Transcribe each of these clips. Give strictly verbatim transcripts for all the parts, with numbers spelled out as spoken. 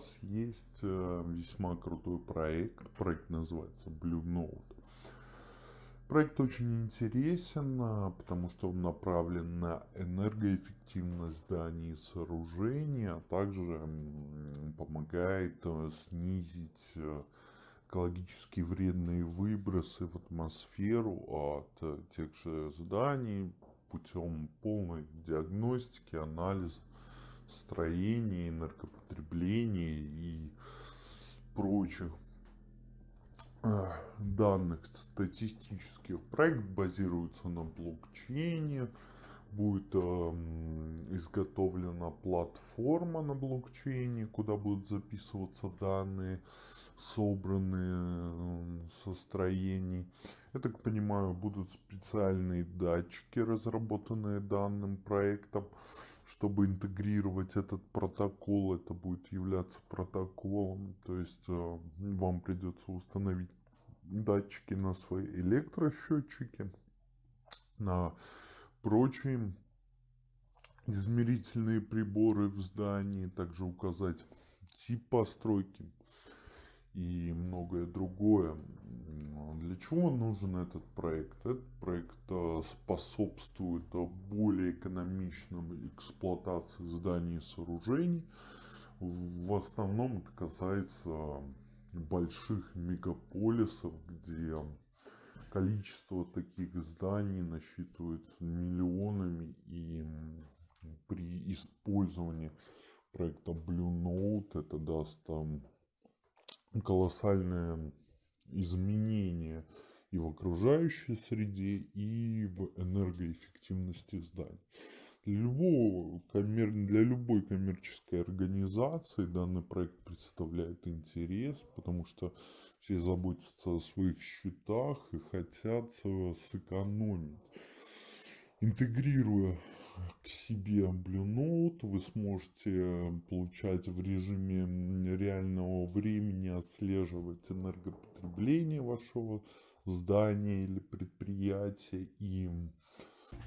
нас есть весьма крутой проект. Проект называется Bluenote. Проект очень интересен, потому что он направлен на энергоэффективность зданий и сооружений, а также помогает снизить экологически вредные выбросы в атмосферу от тех же зданий путем полной диагностики, анализа строения, энергопотребления и прочих данных статистических. Проект базируется на блокчейне, будет э, изготовлена платформа на блокчейне, куда будут записываться данные, собранные со строений. Я так понимаю, будут специальные датчики, разработанные данным проектом, чтобы интегрировать этот протокол. Это будет являться протоколом, то есть э, вам придется установить датчики на свои электросчетчики, на прочие измерительные приборы в здании, также указать тип постройки и многое другое. Для чего нужен этот проект? Этот проект способствует более экономичной эксплуатации зданий и сооружений. В основном это касается больших мегаполисов, где количество таких зданий насчитывается миллионами, и при использовании проекта Bluenote это даст там колоссальные изменения и в окружающей среде, и в энергоэффективности зданий. Для, любого, для любой коммерческой организации данный проект представляет интерес, потому что все заботятся о своих счетах и хотят сэкономить. Интегрируя к себе Bluenote, вы сможете получать в режиме реального времени, отслеживать энергопотребление вашего здания или предприятия и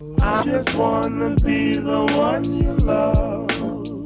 I just wanna be the one you love.